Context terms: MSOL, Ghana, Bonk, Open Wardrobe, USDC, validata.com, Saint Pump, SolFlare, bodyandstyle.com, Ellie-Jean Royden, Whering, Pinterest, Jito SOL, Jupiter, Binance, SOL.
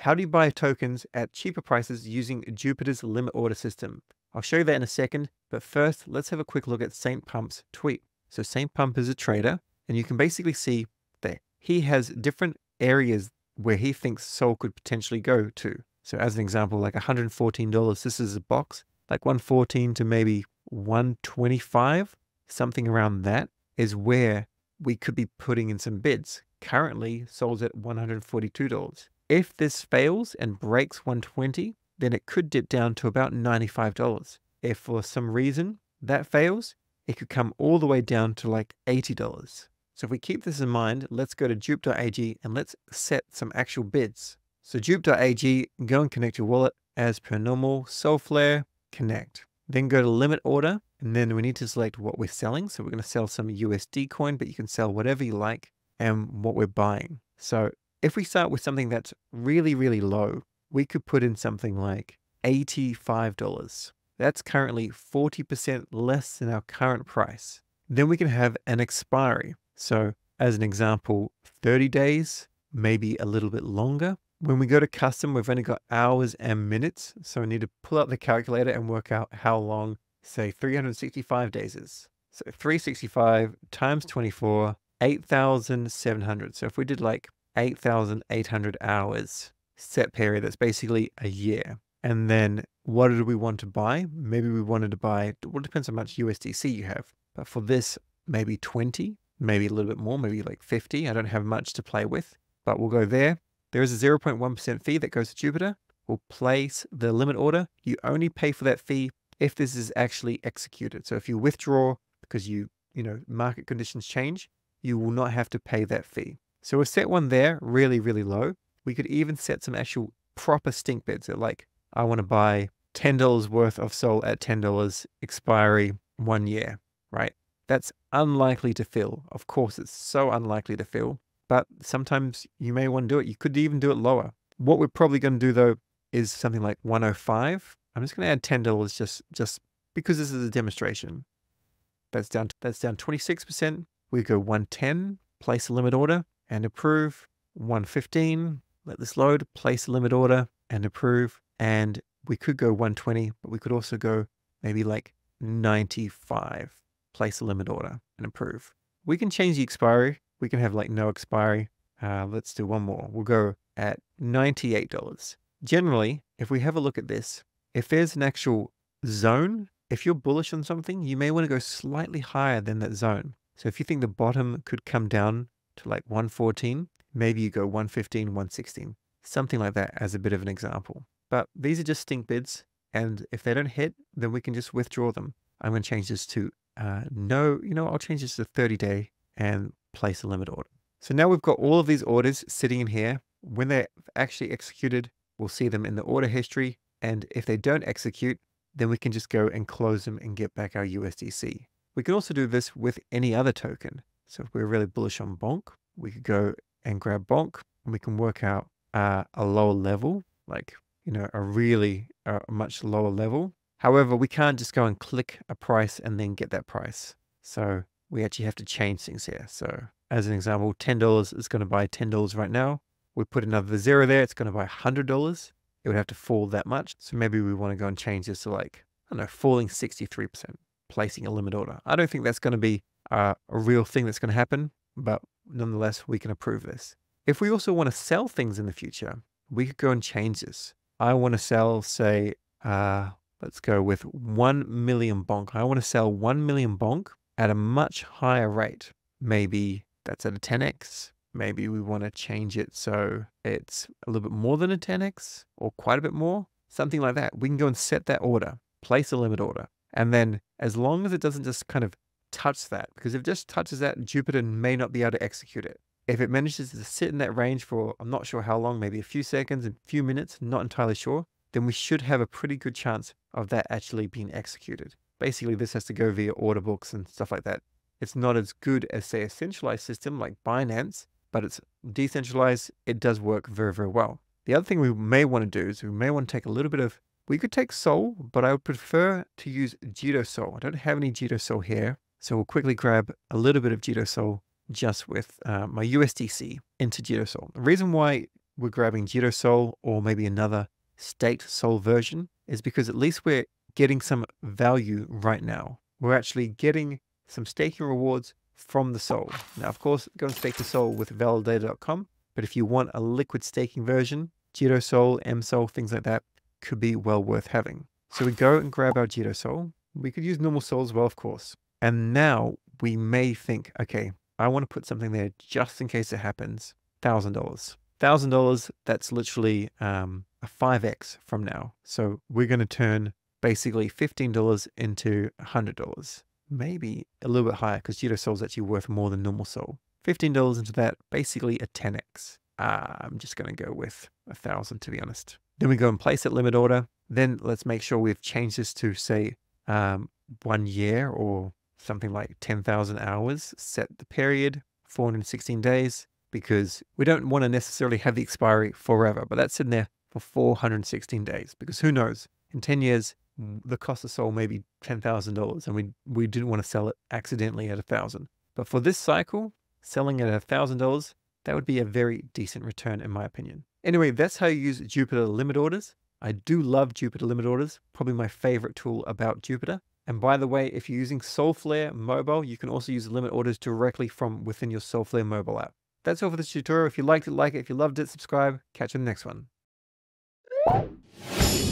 How do you buy tokens at cheaper prices using Jupiter's limit order system? I'll show you that in a second, but first let's have a quick look at Saint Pump's tweet. So Saint Pump is a trader, and you can basically see that he has different areas where he thinks SOL could potentially go to. So as an example, like $114, this is a box, like 114 to maybe 125, something around that is where we could be putting in some bids. Currently, SOL's at $142. If this fails and breaks 120, then it could dip down to about $95. If for some reason that fails, it could come all the way down to like $80. So if we keep this in mind, let's go to Jupiter.ag and let's set some actual bids. So Jupiter.ag, go and connect your wallet as per normal, SolFlare, connect. Then go to limit order, and then we need to select what we're selling. So we're going to sell some USD coin, but you can sell whatever you like and what we're buying. So if we start with something that's really, really low, we could put in something like $85. That's currently 40% less than our current price. Then we can have an expiry. So as an example, 30 days, maybe a little bit longer. When we go to custom, we've only got hours and minutes. So we need to pull out the calculator and work out how long, say 365 days is. So 365 times 24, 8,700. So if we did like 8,800 hours set period, that's basically a year. And then what did we want to buy? Maybe we wanted to buy, well, it depends how much USDC you have. But for this, maybe 20, maybe a little bit more, maybe like 50. I don't have much to play with, but we'll go there. There is a 0.1% fee that goes to Jupiter. We'll place the limit order. You only pay for that fee if this is actually executed. So if you withdraw because you know, market conditions change, you will not have to pay that fee. So we'll set one there really, really low. We could even set some actual proper stink bids. So like, I want to buy $10 worth of SOL at $10 expiry 1 year, right? That's unlikely to fill. Of course, it's so unlikely to fill, but sometimes you may want to do it. You could even do it lower. What we're probably going to do though is something like 105. I'm just going to add $10 just because this is a demonstration. That's down 26%. We go 110, place a limit order and approve. 115, let this load, place a limit order and approve. And we could go 120, but we could also go maybe like 95, place a limit order and approve. We can change the expiry. We can have like no expiry. Let's do one more. We'll go at $98. Generally, if we have a look at this, if there's an actual zone, if you're bullish on something, you may want to go slightly higher than that zone. So if you think the bottom could come down to like 114, maybe you go 115, 116, something like that as a bit of an example. But these are just stink bids. And if they don't hit, then we can just withdraw them. I'm going to change this to I'll change this to 30-day and place a limit order. So now we've got all of these orders sitting in here. When they're actually executed, we'll see them in the order history. And if they don't execute, then we can just go and close them and get back our USDC. We can also do this with any other token. So if we're really bullish on Bonk, we could go and grab Bonk, and we can work out a lower level, like, you know, a much lower level. However, we can't just go and click a price and then get that price. So we actually have to change things here. So as an example, $10 is going to buy $10 right now. We put another zero there. It's going to buy $100. It would have to fall that much. So maybe we want to go and change this to like, I don't know, falling 63%, placing a limit order. I don't think that's going to be a real thing that's going to happen, but nonetheless, we can approve this. If we also want to sell things in the future, we could go and change this. I want to sell, say, let's go with 1 million Bonk. I want to sell 1 million Bonk at a much higher rate. Maybe that's at a 10x. Maybe we want to change it so it's a little bit more than a 10x or quite a bit more, something like that. We can go and set that order, place a limit order. And then as long as it doesn't just kind of touch that, because if it just touches that, Jupiter may not be able to execute it. If it manages to sit in that range for, I'm not sure how long, maybe a few seconds, a few minutes, not entirely sure, then we should have a pretty good chance of that actually being executed. Basically, this has to go via order books and stuff like that. It's not as good as, say, a centralized system like Binance, but it's decentralized. It does work very, very well. The other thing we may want to do is we may want to take a little bit of, we could take SOL, but I would prefer to use Jito SOL. I don't have any Jito SOL here, so we'll quickly grab a little bit of Jito SOL just with my USDC into Jito SOL. The reason why we're grabbing Jito SOL or maybe another staked SOL version is because at least we're getting some value right now. We're actually getting some staking rewards from the SOL. Now, of course, go and stake the SOL with validata.com, but if you want a liquid staking version, Jito SOL, MSOL, things like that could be well worth having. So we go and grab our Jito SOL. We could use normal SOL as well, of course. And now we may think, okay, I want to put something there just in case it happens. $1,000. $1,000, that's literally a 5x from now. So we're going to turn basically $15 into $100. Maybe a little bit higher because Jito SOL is actually worth more than normal SOL. $15 into that, basically a 10x. I'm just going to go with 1,000 to be honest. Then we go and place it limit order. Then let's make sure we've changed this to say 1 year or something like 10,000 hours. Set the period, 416 days, because we don't want to necessarily have the expiry forever, but that's in there for 416 days because who knows, in 10 years, the cost of SOL may be $10,000 and we didn't want to sell it accidentally at 1,000. But for this cycle, selling it at $1,000, that would be a very decent return in my opinion. Anyway, that's how you use Jupiter limit orders. I do love Jupiter limit orders, probably my favorite tool about Jupiter. And by the way, if you're using SolFlare mobile, you can also use limit orders directly from within your SolFlare mobile app. That's all for this tutorial. If you liked it, like it. If you loved it, subscribe. Catch you in the next one.